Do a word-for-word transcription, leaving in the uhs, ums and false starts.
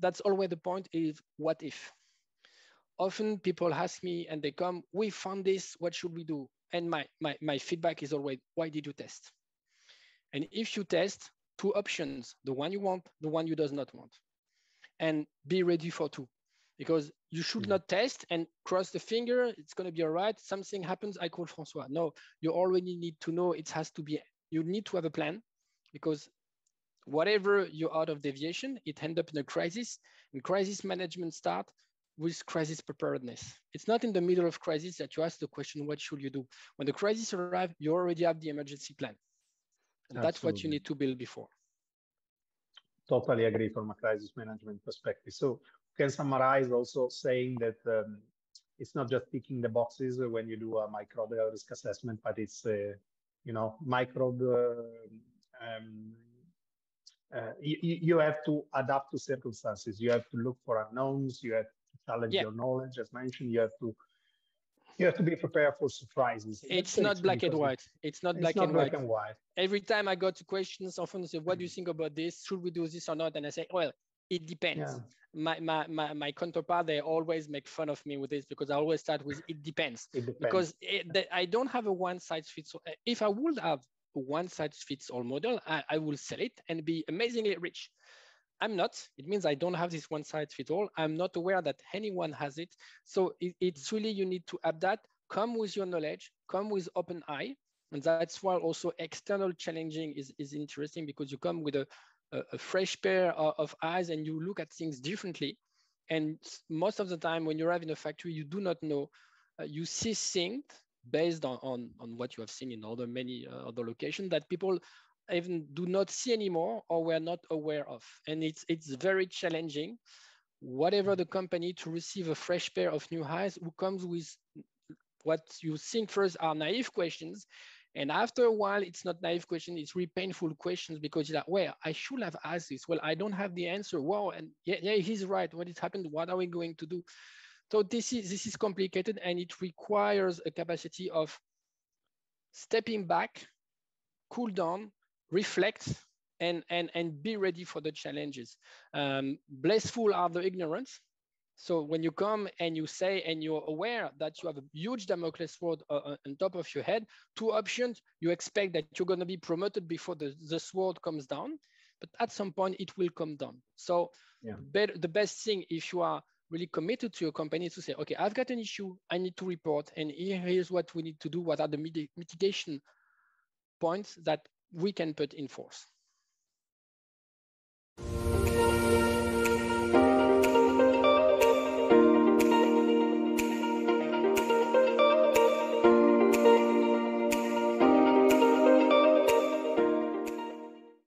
that's always the point, is what if? Often people ask me and they come, we found this, what should we do? And my, my, my feedback is always, why did you test? And if you test, two options, the one you want, the one you does not want. And be ready for two, because you should not test and cross the finger, it's gonna be all right, something happens, I call Francois. No, you already need to know, it has to be, you need to have a plan, because whatever you're out of deviation, it ends up in a crisis, and crisis management starts with crisis preparedness. It's not in the middle of crisis that you ask the question, what should you do? When the crisis arrives, you already have the emergency plan. And that's what you need to build before. Totally agree from a crisis management perspective. So you can summarize also saying that um, it's not just ticking the boxes when you do a microbial risk assessment, but it's, uh, you know, microbe, uh, um, uh, you, you have to adapt to circumstances. You have to look for unknowns. You have to challenge yeah. your knowledge, as mentioned. You have to You have to be prepared for surprises. It's not black and white. It's not black and white. Every time I got to questions, often say, what do you think about this? Should we do this or not? And I say, well, it depends. Yeah. My, my, my, my counterpart, they always make fun of me with this because I always start with, it depends. It depends. Because it, the, I don't have a one-size-fits-all. If I would have a one-size-fits-all model, I, I will sell it and be amazingly rich. I'm not, it means I don't have this one size fit all. I'm not aware that anyone has it. So it, it's really, you need to adapt that, come with your knowledge, come with open eye. And that's why also external challenging is, is interesting, because you come with a, a, a fresh pair of, of eyes and you look at things differently. And most of the time when you arrive in a factory, you do not know, uh, you see things based on, on, on what you have seen in other many uh, other locations that people even do not see anymore or were not aware of. And it's it's very challenging, whatever the company, to receive a fresh pair of new eyes who comes with what you think first are naive questions. And after a while, it's not naive questions, it's really painful questions, because you're like, well, I should have asked this. Well, I don't have the answer. Wow, and yeah, yeah, he's right. What has happened? What are we going to do? So this is, this is complicated, and it requires a capacity of stepping back, cool down, reflect, and, and, and be ready for the challenges. Um, blissful are the ignorance. So when you come and you say, and you're aware that you have a huge Damocles sword uh, on top of your head, two options, you expect that you're gonna be promoted before the, the sword comes down, but at some point it will come down. So yeah. better, the best thing, if you are really committed to your company, is to say, okay, I've got an issue, I need to report, and here, here's what we need to do, what are the mitigation points that we can put in force.